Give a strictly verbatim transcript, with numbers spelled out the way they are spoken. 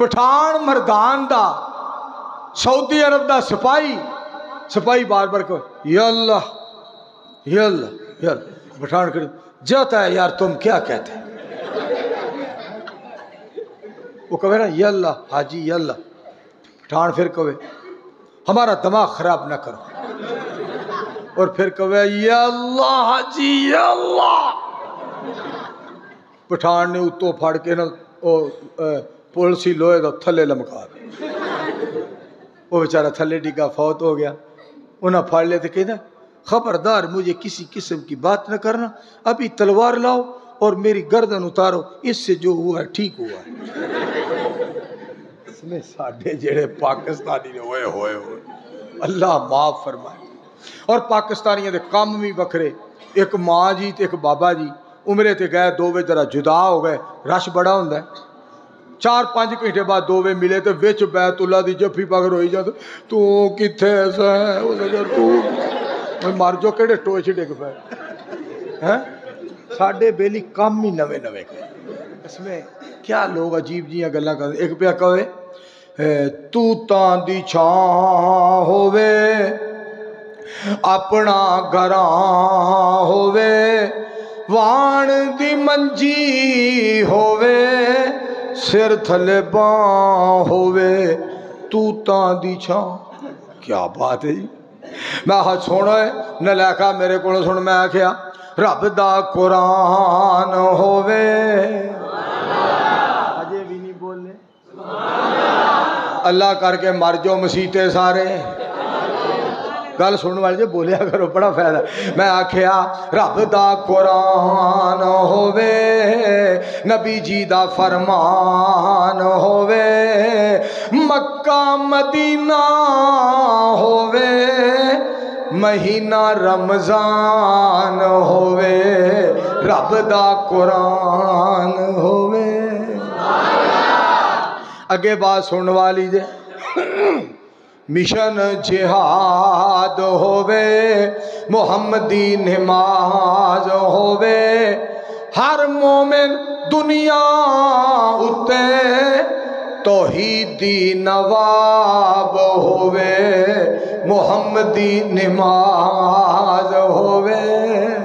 पठान मरदान दा सऊदी अरब दा सिपाही सिपाही बार बार को यल्ला यल्ला यल्ला पठान कर जाता है यार तुम क्या कहते वो कहे ना यल्ला हाजी यल्ला पठान फिर कहे हमारा दिमाग खराब ना करो और फिर कहे यल्ला हाजी यल्ला पठान ने उत्तो फाड़ के ना पुलिस ही लोहे का थले लमका वो बेचारा थले डिगा फौत हो गया। उन्हें फाड़ लेते कहना खबरदार मुझे किसी किस्म की बात न करना, अभी तलवार लाओ और मेरी गर्दन उतारो, इससे जो हुआ ठीक हुआ इसमें साढ़े जेड़े पाकिस्तानी ने होए होए होए अल्लाह माफ फरमाए। और पाकिस्तानियों के काम भी बखरे, एक माँ जी तो एक बाबा जी उमरे तो गए दो वे जरा जुदा हो गए, रश बड़ा होंदा है, चार पाँच घंटे बाद दो वे मिले तो बिच बैतुल्ला की जफी पकड़ हो जाए तू किथे तू मर जाओ कि टोच डिग पाए हैं साढ़े बेली काम ही नवे नवे इसमें क्या लोग अजीब जी गल्लां कर। एक पे कहे तूतां दी छां होवे अपना घरां होवे वाण दी मंजी होवे सिर थले बां होवे तूतां दी छां। क्या बात है जी, मैं हाँ सुन नलैका मेरे को सुन मैं आख्या रब दा कुरान होवे अजे भी नहीं बोले अल्लाह करके मर जाओ मसीते सारे गल सुन वाले जो बोलिया करो बड़ा फायदा। मैं आख्या रब दा कुरान होवे नबी जी दा फरमान होवे मक्का मदीना होवे महीना रमजान होवे रब दा कुरान होवे। अगे बात सुन वाली जे मिशन जिहाद होवे मोहम्मदी नमाज होवे हर मोमिन दुनिया उत्ते तौहीदी नवाब होवे मोहम्मदी नमाज होवे।